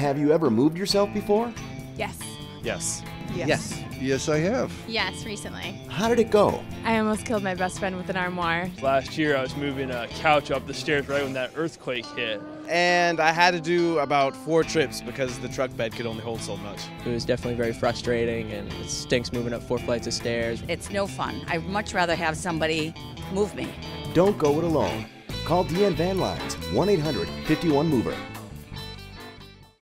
Have you ever moved yourself before? Yes. Yes. Yes. Yes. Yes, I have. Yes, recently. How did it go? I almost killed my best friend with an armoire. Last year, I was moving a couch up the stairs right when that earthquake hit. And I had to do about 4 trips because the truck bed could only hold so much. It was definitely very frustrating, and it stinks moving up 4 flights of stairs. It's no fun. I'd much rather have somebody move me. Don't go it alone. Call DN Van Lines, 1-800-51-MOVER.